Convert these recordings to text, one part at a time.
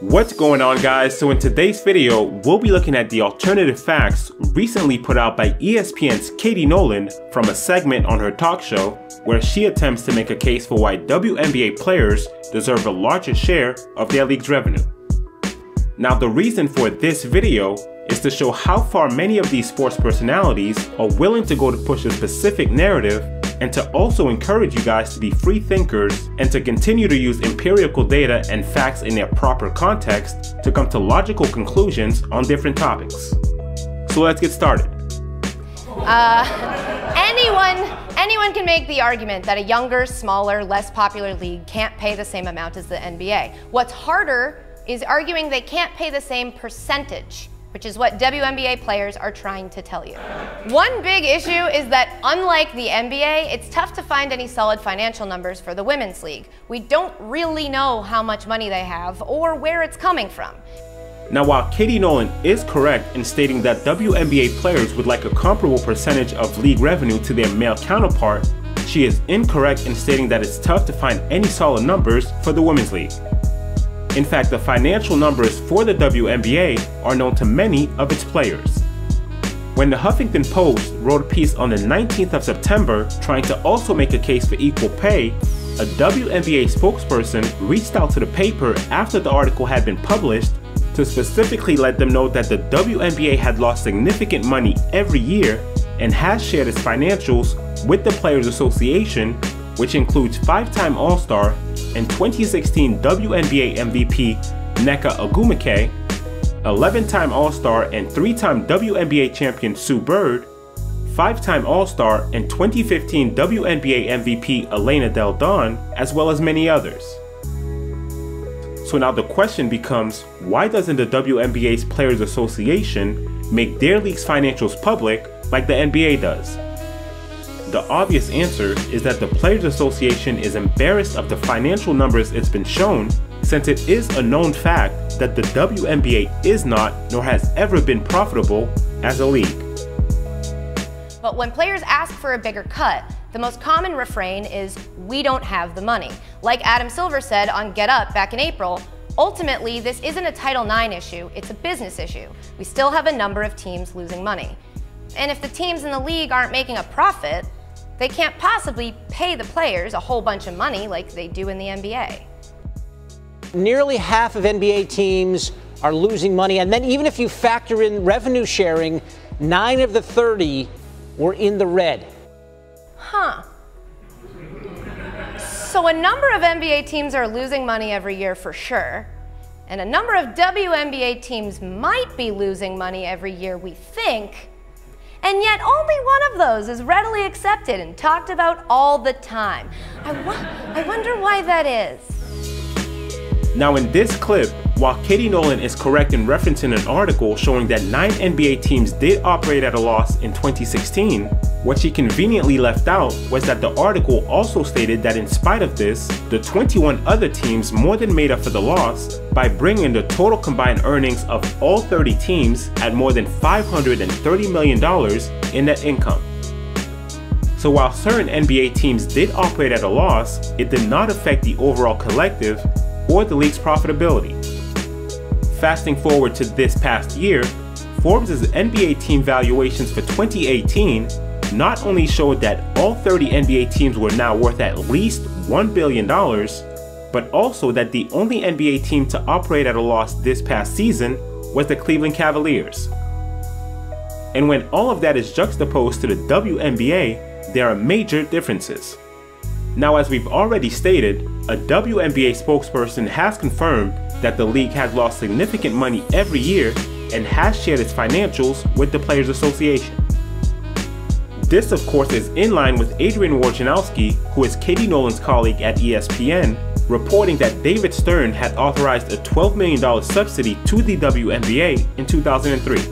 What's going on, guys? So in today's video, we'll be looking at the alternative facts recently put out by ESPN's Katie Nolan from a segment on her talk show where she attempts to make a case for why WNBA players deserve a larger share of their league's revenue. Now, the reason for this video is to show how far many of these sports personalities are willing to go to push a specific narrative, and to also encourage you guys to be free thinkers and to continue to use empirical data and facts in their proper context to come to logical conclusions on different topics. So let's get started. Anyone can make the argument that a younger, smaller, less popular league can't pay the same amount as the NBA. What's harder is arguing they can't pay the same percentage, which is what WNBA players are trying to tell you. One big issue is that, unlike the NBA, it's tough to find any solid financial numbers for the women's league. We don't really know how much money they have or where it's coming from. Now, while Katie Nolan is correct in stating that WNBA players would like a comparable percentage of league revenue to their male counterpart, she is incorrect in stating that it's tough to find any solid numbers for the women's league. In fact, the financial numbers for the WNBA are known to many of its players. When the Huffington Post wrote a piece on the 19th of September trying to also make a case for equal pay, a WNBA spokesperson reached out to the paper after the article had been published to specifically let them know that the WNBA had lost significant money every year and has shared its financials with the Players Association, which includes five-time All-Star and 2016 WNBA MVP Nneka Ogwumike, 11-time All-Star and 3-time WNBA champion Sue Bird, 5-time All-Star and 2015 WNBA MVP Elena Delle Donne, as well as many others. So now the question becomes, why doesn't the WNBA's Players Association make their league's financials public like the NBA does? The obvious answer is that the Players Association is embarrassed of the financial numbers it's been shown, since it is a known fact that the WNBA is not, nor has ever been, profitable as a league. But when players ask for a bigger cut, the most common refrain is, "We don't have the money." Like Adam Silver said on Get Up back in April, ultimately this isn't a Title IX issue, it's a business issue. We still have a number of teams losing money. And if the teams in the league aren't making a profit, they can't possibly pay the players a whole bunch of money like they do in the NBA. Nearly half of NBA teams are losing money, and then even if you factor in revenue sharing, 9 of the 30 were in the red. Huh. So a number of NBA teams are losing money every year for sure, and a number of WNBA teams might be losing money every year, we think. And yet only one of those is readily accepted and talked about all the time. I wonder why that is. Now, in this clip, while Katie Nolan is correct in referencing an article showing that 9 NBA teams did operate at a loss in 2016, what she conveniently left out was that the article also stated that in spite of this, the 21 other teams more than made up for the loss by bringing the total combined earnings of all 30 teams at more than $530 million in net income. So while certain NBA teams did operate at a loss, it did not affect the overall collective or the league's profitability. Fasting forward to this past year, Forbes' NBA team valuations for 2018 not only showed that all 30 NBA teams were now worth at least $1 billion, but also that the only NBA team to operate at a loss this past season was the Cleveland Cavaliers. And when all of that is juxtaposed to the WNBA, there are major differences. Now, as we've already stated, a WNBA spokesperson has confirmed that the league has lost significant money every year and has shared its financials with the Players Association. This, of course, is in line with Adrian Wojnarowski, who is Katie Nolan's colleague at ESPN, reporting that David Stern had authorized a $12 million subsidy to the WNBA in 2003.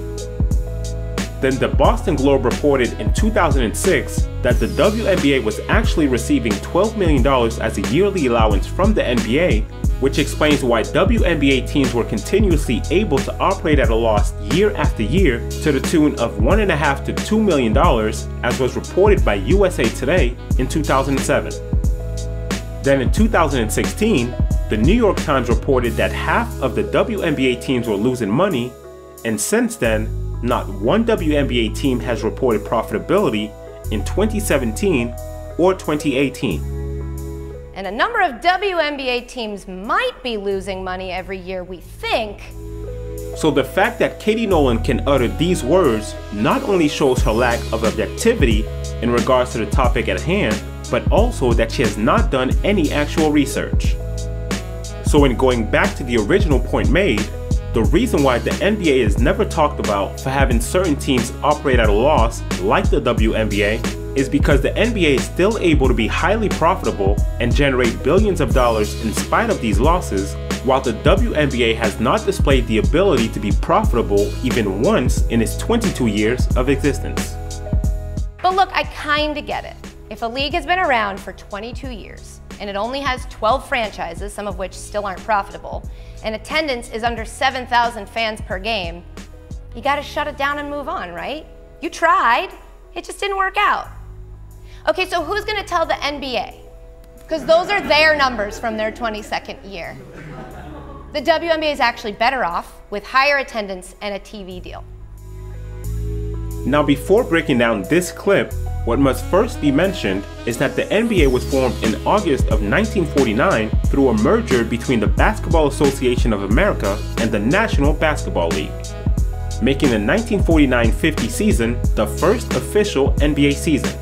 Then the Boston Globe reported in 2006 that the WNBA was actually receiving $12 million as a yearly allowance from the NBA, which explains why WNBA teams were continuously able to operate at a loss year after year to the tune of $1.5 to $2 million, as was reported by USA Today in 2007. Then in 2016, The New York Times reported that half of the WNBA teams were losing money, and since then, not one WNBA team has reported profitability in 2017 or 2018. And a number of WNBA teams might be losing money every year, we think. So the fact that Katie Nolan can utter these words not only shows her lack of objectivity in regards to the topic at hand, but also that she has not done any actual research. So in going back to the original point made, the reason why the NBA is never talked about for having certain teams operate at a loss, like the WNBA, is because the NBA is still able to be highly profitable and generate billions of dollars in spite of these losses, while the WNBA has not displayed the ability to be profitable even once in its 22 years of existence. But look, I kinda get it. If a league has been around for 22 years, and it only has 12 franchises, some of which still aren't profitable, and attendance is under 7,000 fans per game, you gotta shut it down and move on, right? You tried, it just didn't work out. Okay, so who's gonna tell the NBA? Because those are their numbers from their 22nd year. The WNBA is actually better off with higher attendance and a TV deal. Now, before breaking down this clip, what must first be mentioned is that the NBA was formed in August of 1949 through a merger between the Basketball Association of America and the National Basketball League, making the 1949-50 season the first official NBA season,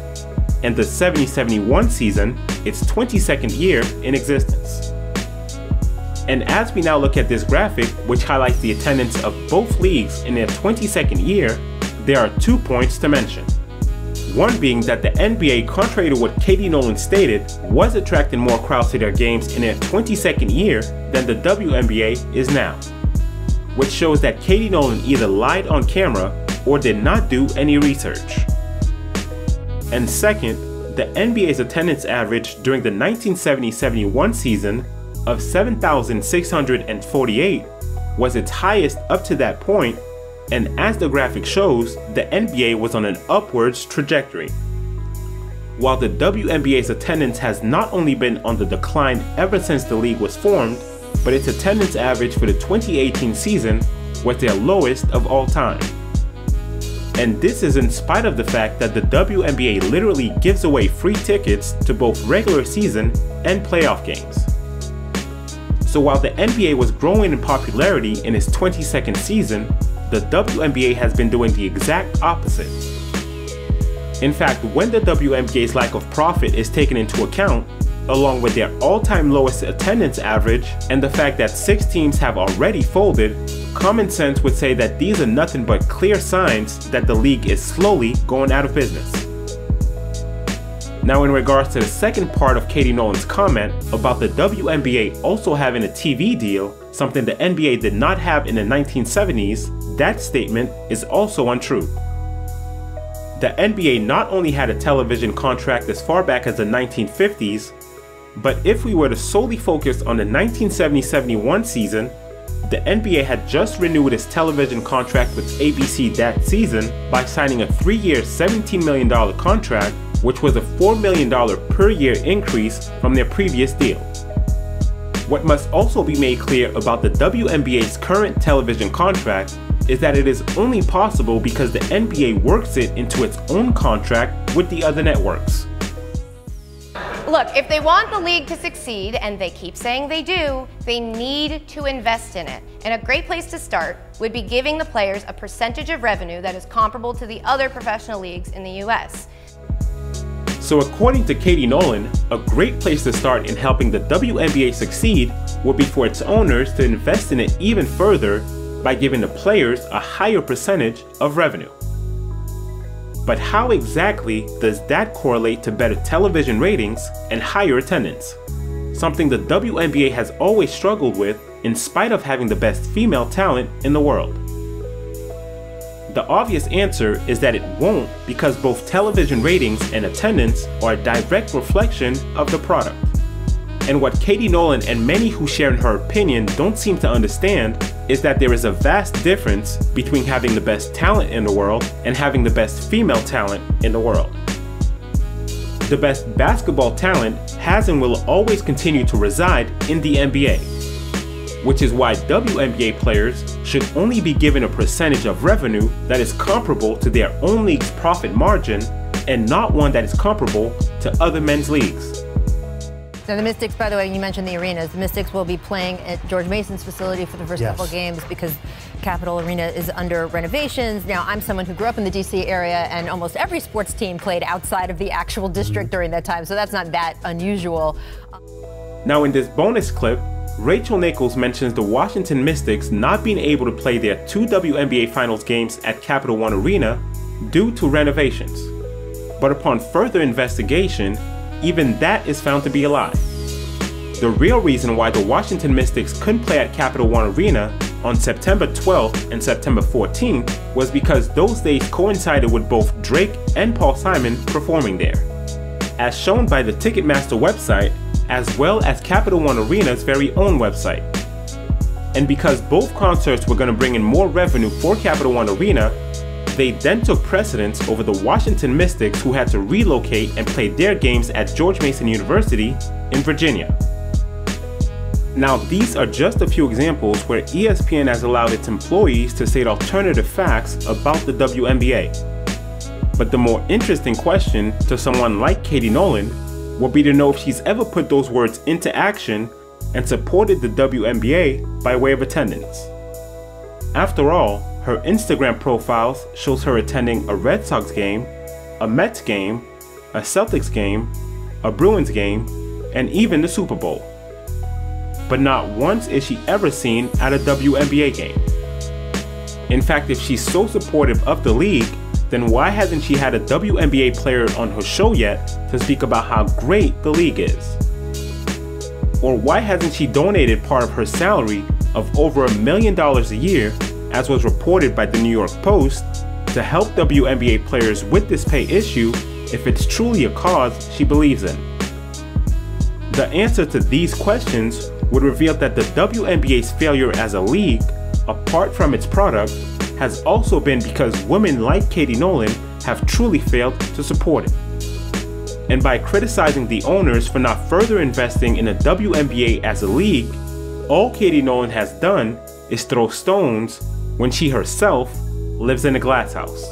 and the 70-71 season, its 22nd year in existence. And as we now look at this graphic, which highlights the attendance of both leagues in their 22nd year, there are 2 points to mention. One being that the NBA, contrary to what Katie Nolan stated, was attracting more crowds to their games in their 22nd year than the WNBA is now, which shows that Katie Nolan either lied on camera or did not do any research. And second, the NBA's attendance average during the 1970-71 season of 7,648 was its highest up to that point, and as the graphic shows, the NBA was on an upwards trajectory, while the WNBA's attendance has not only been on the decline ever since the league was formed, but its attendance average for the 2018 season was their lowest of all time. And this is in spite of the fact that the WNBA literally gives away free tickets to both regular season and playoff games. So while the NBA was growing in popularity in its 22nd season, the WNBA has been doing the exact opposite. In fact, when the WNBA's lack of profit is taken into account, along with their all-time lowest attendance average and the fact that 6 teams have already folded, common sense would say that these are nothing but clear signs that the league is slowly going out of business. Now, in regards to the second part of Katie Nolan's comment about the WNBA also having a TV deal, something the NBA did not have in the 1970s, that statement is also untrue. The NBA not only had a television contract as far back as the 1950s, but if we were to solely focus on the 1970-71 season, the NBA had just renewed its television contract with ABC that season by signing a 3-year $17 million contract, which was a $4 million per year increase from their previous deal. What must also be made clear about the WNBA's current television contract is that it is only possible because the NBA works it into its own contract with the other networks. Look, if they want the league to succeed, and they keep saying they do, they need to invest in it. And a great place to start would be giving the players a percentage of revenue that is comparable to the other professional leagues in the US. So according to Katie Nolan, a great place to start in helping the WNBA succeed would be for its owners to invest in it even further by giving the players a higher percentage of revenue. But how exactly does that correlate to better television ratings and higher attendance? Something the WNBA has always struggled with in spite of having the best female talent in the world. The obvious answer is that it won't, because both television ratings and attendance are a direct reflection of the product. And what Katie Nolan and many who share in her opinion don't seem to understand is that there is a vast difference between having the best talent in the world and having the best female talent in the world. The best basketball talent has and will always continue to reside in the NBA, which is why WNBA players should only be given a percentage of revenue that is comparable to their own league's profit margin and not one that is comparable to other men's leagues. Now the Mystics, by the way, you mentioned the arenas. The Mystics will be playing at George Mason's facility for the first couple games because Capital Arena is under renovations. Now, I'm someone who grew up in the D.C. area, and almost every sports team played outside of the actual district during that time, so that's not that unusual. Now, in this bonus clip, Rachel Nichols mentions the Washington Mystics not being able to play their two WNBA Finals games at Capital One Arena due to renovations. But upon further investigation, even that is found to be a lie. The real reason why the Washington Mystics couldn't play at Capital One Arena on September 12th and September 14th was because those days coincided with both Drake and Paul Simon performing there, as shown by the Ticketmaster website as well as Capital One Arena's very own website. And because both concerts were going to bring in more revenue for Capital One Arena, they then took precedence over the Washington Mystics, who had to relocate and play their games at George Mason University in Virginia. Now, these are just a few examples where ESPN has allowed its employees to state alternative facts about the WNBA. But the more interesting question to someone like Katie Nolan will be to know if she's ever put those words into action and supported the WNBA by way of attendance. After all, her Instagram profiles shows her attending a Red Sox game, a Mets game, a Celtics game, a Bruins game, and even the Super Bowl. But not once is she ever seen at a WNBA game. In fact, if she's so supportive of the league, then why hasn't she had a WNBA player on her show yet to speak about how great the league is? Or why hasn't she donated part of her salary of over $1 million a year, as was reported by the New York Post, to help WNBA players with this pay issue if it's truly a cause she believes in? The answer to these questions would reveal that the WNBA's failure as a league, apart from its product, has also been because women like Katie Nolan have truly failed to support it. And by criticizing the owners for not further investing in the WNBA as a league, all Katie Nolan has done is throw stones when she herself lives in a glass house.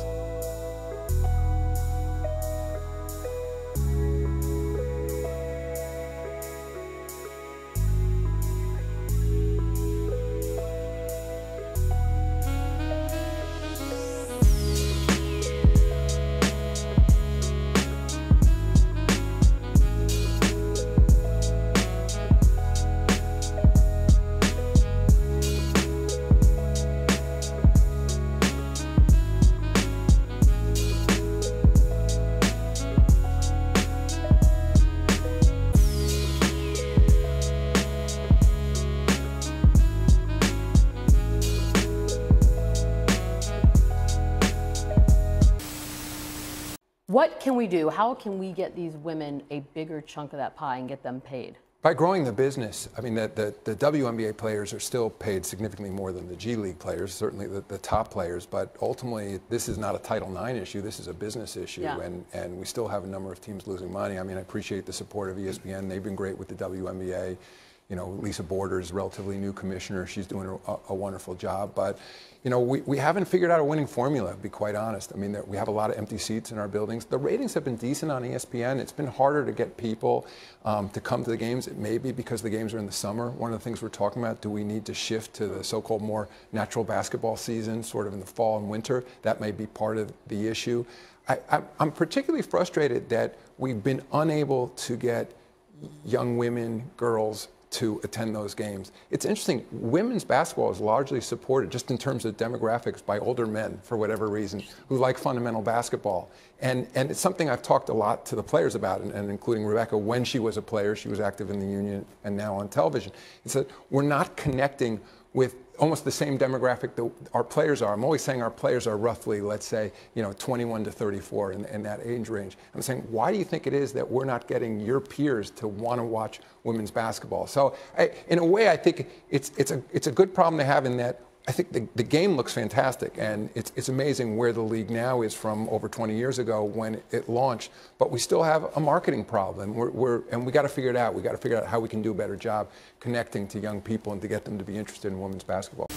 What can we do? How can we get these women a bigger chunk of that pie and get them paid? By growing the business. I mean, the WNBA players are still paid significantly more than the G League players, certainly the top players, but ultimately this is not a Title IX issue, this is a business issue, and we still have a number of teams losing money. I mean, I appreciate the support of ESPN. They've been great with the WNBA. You know, Lisa Borders, relatively new commissioner, she's doing a wonderful job, but you know, we haven't figured out a winning formula, to be quite honest. I mean, we have a lot of empty seats in our buildings. The ratings have been decent on ESPN. It's been harder to get people to come to the games. It may be because the games are in the summer. One of the things we're talking about, do we need to shift to the so-called more natural basketball season, sort of in the fall and winter? That may be part of the issue. I'm particularly frustrated that we've been unable to get young women, girls, to attend those games. It's interesting, women's basketball is largely supported, just in terms of demographics, by older men, for whatever reason, who like fundamental basketball. And it's something I've talked a lot to the players about, and including Rebecca. When she was a player, she was active in the union and now on television. It's that we're not connecting with almost the same demographic that our players are. I'm always saying our players are roughly, let's say, you know, 21 to 34 in that age range. I'm saying, why do you think it is that we're not getting your peers to want to watch women's basketball? So in a way, I think it's a good problem to have, in that I think the game looks fantastic, and it's amazing where the league now is from over 20 years ago when it launched. But we still have a marketing problem. And we got to figure it out. We got to figure out how we can do a better job connecting to young people and to get them to be interested in women's basketball.